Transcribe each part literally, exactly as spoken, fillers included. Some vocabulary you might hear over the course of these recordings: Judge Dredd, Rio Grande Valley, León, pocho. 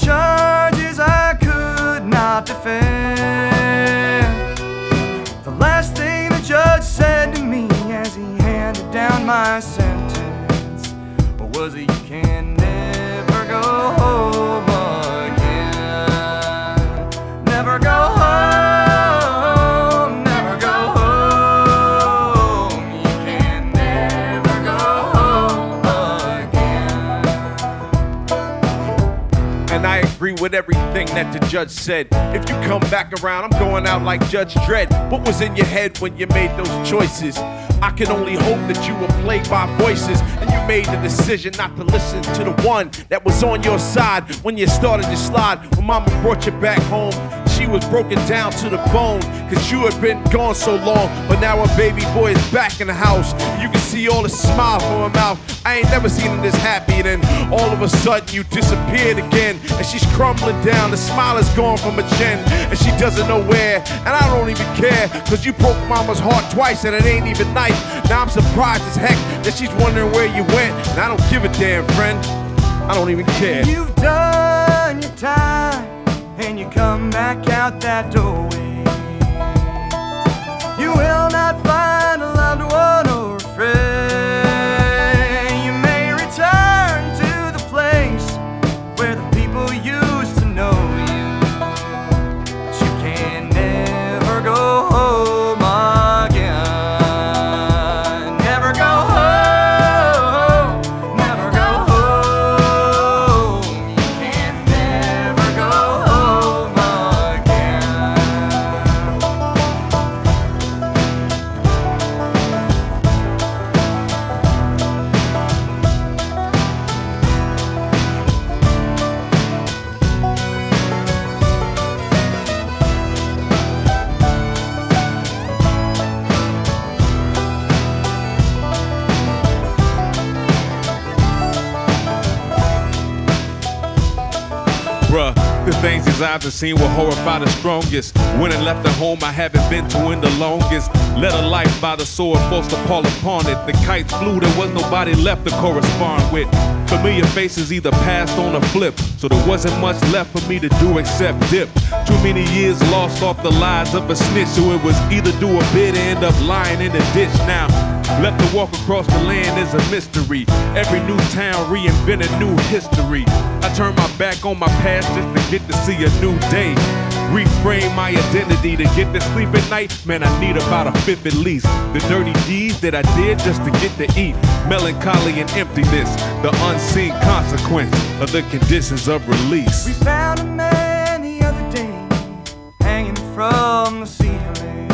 charges I could not defend. The last thing the judge said to me as he handed down my sentence was, "You can never go home again. Never go home, never go home. You can never go home again." And I agree with everything that the judge said. If you come back around, I'm going out like Judge Dredd. What was in your head when you made those choices? I can only hope that you were played by voices and you made the decision not to listen to the one that was on your side when you started to slide. When mama brought you back home, she was broken down to the bone, cause you had been gone so long. But now her baby boy is back in the house. You can see all the smile from her mouth. I ain't never seen her this happy. Then all of a sudden you disappeared again, and she's crumbling down, the smile is gone from her chin, and she doesn't know where. And I don't even care, cause you broke mama's heart twice and it ain't even nice. Now I'm surprised as heck that she's wondering where you went. And I don't give a damn, friend, I don't even care. You've done your time and you come back out that doorway. You will not find a loved one or a friend. You may return to the place where the people used to know you, but you can never go home again. Never go home, never go home. You can never go home. The things these eyes have seen will horrify the strongest. When I left the home I haven't been to in the longest. Let a life by the sword forced to fall upon it. The kites flew, there was nobody left to correspond with. Familiar faces either passed on or flipped, so there wasn't much left for me to do except dip. Too many years lost off the lies of a snitch, so it was either do a bit or end up lying in the ditch. Now, left to walk across the land is a mystery. Every new town reinvented new history. I turned my back on my past just to get to see a new day. Reframe my identity to get to sleep at night. Man, I need about a fifth at least. The dirty deeds that I did just to get to eat. Melancholy and emptiness, the unseen consequence of the conditions of release. We found a man the other day hanging from the ceiling.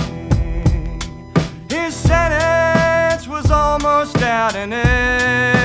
His sentence was almost out and in.